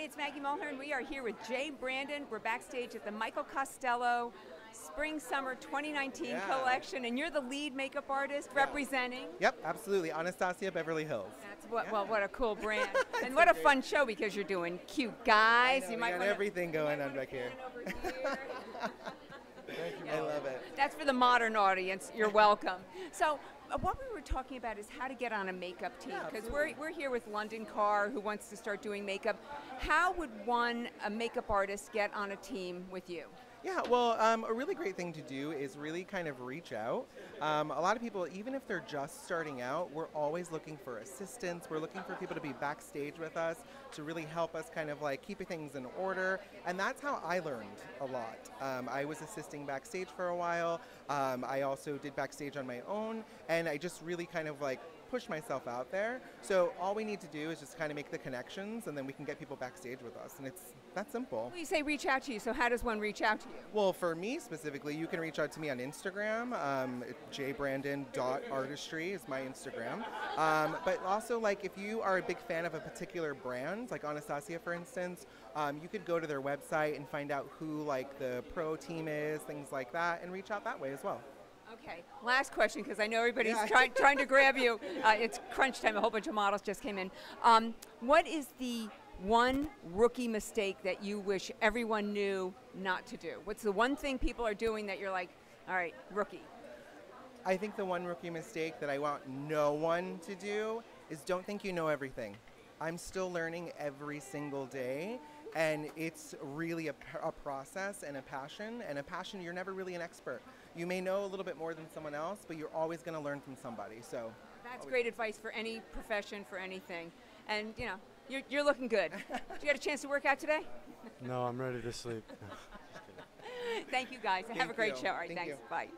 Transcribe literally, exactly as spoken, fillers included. everybody, it's Maggie Mulhern. We are here with J. Brandon. We're backstage at the Michael Costello Spring Summer twenty nineteen yeah. collection, and you're the lead makeup artist yeah. representing? Yep, absolutely. Anastasia Beverly Hills. That's what, yeah. well, what a cool brand. And what a great. fun show, because you're doing cute guys. Know, you might got wanna, everything going on back here. Thank you. Yeah. I love it. That's for the modern audience. You're welcome. So uh, what we were talking about is how to get on a makeup team, because yeah, we're, we're here with London Carr, who wants to start doing makeup. How would one, a makeup artist, get on a team with you? Yeah, well, um, a really great thing to do is really kind of reach out. Um, a lot of people, even if they're just starting out, we're always looking for assistance. We're looking for people to be backstage with us, to really help us kind of like keep things in order. And that's how I learned a lot. Um, I was assisting backstage for a while. Um, I also did backstage on my own, and I just really kind of like push myself out there. So all we need to do is just kind of make the connections, and then we can get people backstage with us, and it's that simple. Well, you say reach out to you, so how does one reach out to you? Well, for me specifically, you can reach out to me on Instagram. Um, j brandon dot artistry is my Instagram. Um, but also, like, if you are a big fan of a particular brand, like Anastasia, for instance, um, you could go to their website and find out who, like, the pro team is, things like that, and reach out that way as well. Okay, last question, because I know everybody's yeah. try, trying to grab you. Uh, it's crunch time. A whole bunch of models just came in. Um, what is the one rookie mistake that you wish everyone knew not to do? What's the one thing people are doing that you're like, all right, rookie? I think the one rookie mistake that I want no one to do is don't think you know everything. I'm still learning every single day. And it's really a, a process and a passion. And a passion, you're never really an expert. You may know a little bit more than someone else, but you're always going to learn from somebody. So that's always great advice for any profession, for anything. And, you know, you're, you're looking good. Did you get a chance to work out today? No, I'm ready to sleep. Thank you, guys. Thank Have a great you. show. All right, Thank thanks. You. Bye.